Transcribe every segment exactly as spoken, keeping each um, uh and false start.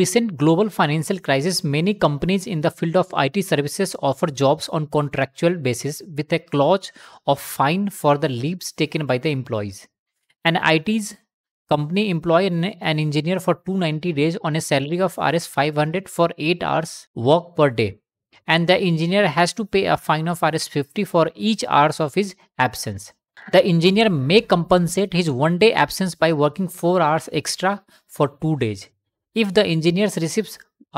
recent global financial crisis, many companies in the field of I T services offer jobs on contractual basis with a clause of fine for the leaves taken by the employees. An I T company employs an engineer for two hundred ninety days on a salary of Rs five hundred for eight hours work per day, and the engineer has to pay a fine of Rs fifty for each hour of his absence. The engineer may compensate his one day absence by working four hours extra for two days. If the engineer receives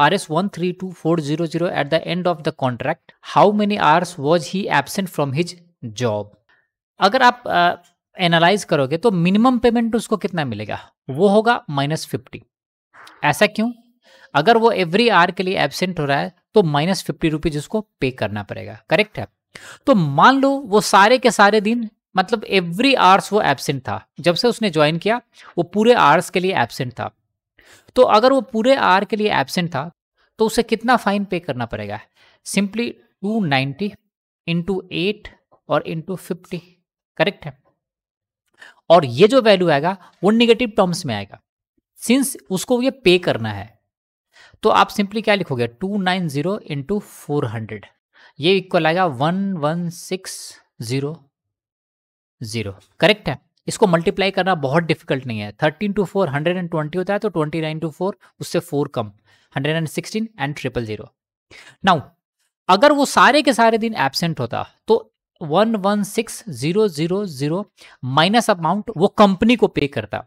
Rs one hundred thirty-two thousand four hundred at the end of the contract, how many hours was he absent from his job? अगर आप analyse uh, करोगे तो minimum payment उसको कितना मिलेगा, वो होगा minus fifty. ऐसा क्यों? अगर वो एवरी आवर के लिए एब्सेंट हो रहा है तो माइनस फिफ्टी रुपीज उसको पे करना पड़ेगा, करेक्ट है? तो मान लो वो सारे के सारे दिन, मतलब एवरी आवर्स वो एब्सेंट था, जब से उसने ज्वाइन किया वो पूरे आवर्स के लिए एब्सेंट था। तो अगर वो पूरे आवर के लिए एब्सेंट था तो उसे कितना फाइन पे करना पड़ेगा? Simply two ninety into eight और इंटू फिफ्टी, करेक्ट है? और ये जो वैल्यू आएगा वो निगेटिव टर्म्स में आएगा, सिंस उसको ये पे करना है। तो आप सिंपली क्या लिखोगे, two nine zero into four hundred ये इक्वल आएगा one one six zero zero, correct है? इसको मल्टीप्लाई करना बहुत डिफिकल्ट नहीं है। Thirteen two four hundred and twenty होता है, तो ट्वेंटी नाइन टू फोर उससे फोर कम, hundred and sixteen and triple zero. Now अगर वो सारे के सारे दिन एब्सेंट होता तो one one six zero zero zero minus amount वो कंपनी को पे करता।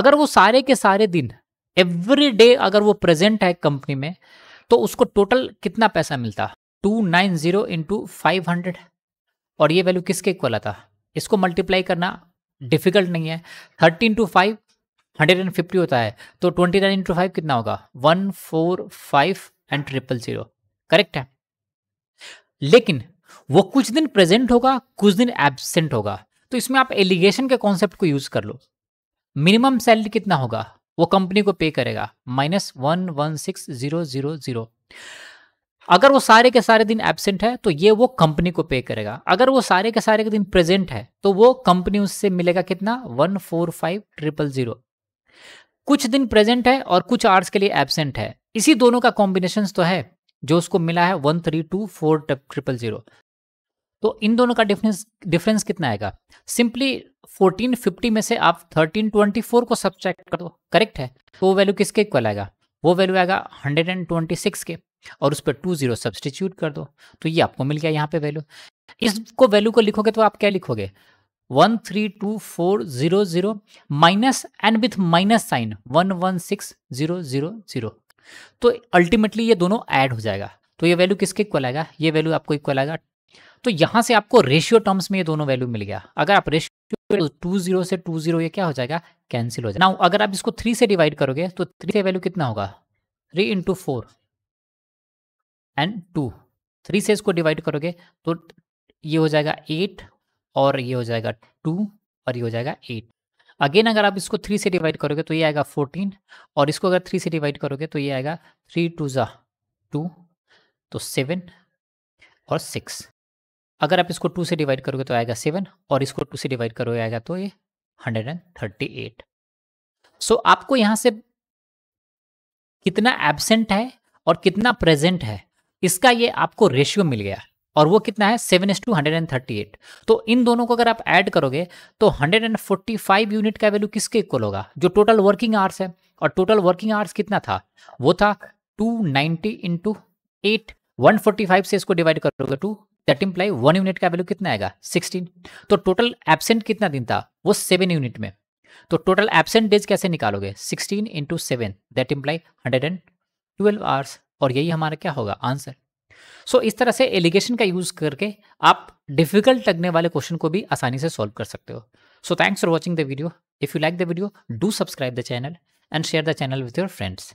अगर वो सारे के सारे दिन एवरी डे अगर वो प्रेजेंट है कंपनी में तो उसको टोटल कितना पैसा मिलता, two nine zero into five hundred और ये वैल्यू किसके इक्वल आता? इसको मल्टीप्लाई करना डिफिकल्ट नहीं है। Thirteen two five hundred and fifty होता है, तो ट्वेंटी नाइन इंटू फाइव कितना होगा, one four five and triple zero, correct है? लेकिन वो कुछ दिन प्रेजेंट होगा, कुछ दिन एब्सेंट होगा, तो इसमें आप एलिगेशन के कॉन्सेप्ट को यूज कर लो। मिनिमम सैलरी कितना होगा वो कंपनी को पे करेगा, minus one one six zero zero zero. अगर वो सारे के सारे दिन एब्सेंट है तो ये वो कंपनी को पे करेगा। अगर वो सारे के सारे के दिन प्रेजेंट है तो वो कंपनी उससे मिलेगा कितना, one four five triple zero. कुछ दिन प्रेजेंट है और कुछ आवर्स के लिए एब्सेंट है, इसी दोनों का कॉम्बिनेशन तो है जो उसको मिला है one three two four triple zero. तो इन दोनों का डिफरेंस डिफरेंस कितना आएगा? सिंपली फोर्टीन फिफ्टी में से आप थर्टीन ट्वेंटी फोर को सब्ट्रैक्ट कर दो, करेक्ट है? तो वो वैल्यू किसके इक्वल आएगा, वो वैल्यू आएगा हंड्रेड एंड ट्वेंटी सिक्स के, और उस पर टू जीरो सब्सटीट्यूट कर दो, तो ये आपको मिल गया यहाँ पे वैल्यू। इसको वैल्यू को लिखोगे तो आप क्या लिखोगे, one three two four zero zero minus and with minus sign one one six zero zero zero. तो अल्टीमेटली ये दोनों ऐड हो जाएगा, तो ये वैल्यू किसके इक्वल आएगा, ये वैल्यू आपको इक्वल आएगा। तो यहाँ से आपको रेशियो टर्म्स में ये दोनों वैल्यू मिल गया। अगर आप रेशियो टू जीरो से टू जीरो ये क्या हो जाएगा, कैंसिल हो जाएगा। नाउ अगर आप इसको थ्री से डिवाइड करोगे तो थ्री से वैल्यू कितना होगा, three into four and two. Three से इसको डिवाइड करोगे तो ये हो जाएगा एट और ये हो जाएगा टू और ये हो जाएगा एट। अगेन अगर आप इसको थ्री से डिवाइड करोगे तो ये आएगा फोर्टीन, और इसको अगर थ्री से डिवाइड करोगे तो ये आएगा थ्री टू ज़ा टू, तो सेवन और सिक्स। अगर आप इसको टू से डिवाइड करोगे तो आएगा सेवन, और इसको टू से डिवाइड करोगे आएगा तो ये hundred and thirty eight. So आपको यहाँ से कितना एब्सेंट है और कितना प्रेजेंट है इसका ये आपको रेशियो मिल गया, और वो कितना है, seven is two hundred and thirty eight. तो इन दोनों को अगर आप ऐड करोगे तो hundred and forty five unit का वैल्यू किसके इक्वल होगा, जो टोटल वर्किंग आवर्स है, और टोटल वर्किंग आवर्स कितना था, वो था two ninety into eight. One forty five से इसको डिवाइड करोगे two, that imply one unit का वैल्यू कितना आएगा, सिक्सटीन। तो टोटल एब्सेंट कितना दिन था, वो सेवन यूनिट में। तो टोटल एब्सेंट डेज कैसे निकालोगे, sixteen into seven, that imply hundred and twelve hours, और यही हमारा क्या होगा आंसर। सो so, इस तरह से एलिगेशन का यूज करके आप डिफिकल्ट लगने वाले क्वेश्चन को भी आसानी से सॉल्व कर सकते हो। So thanks for watching the video. If you like the video, do subscribe the channel and share the channel with your friends.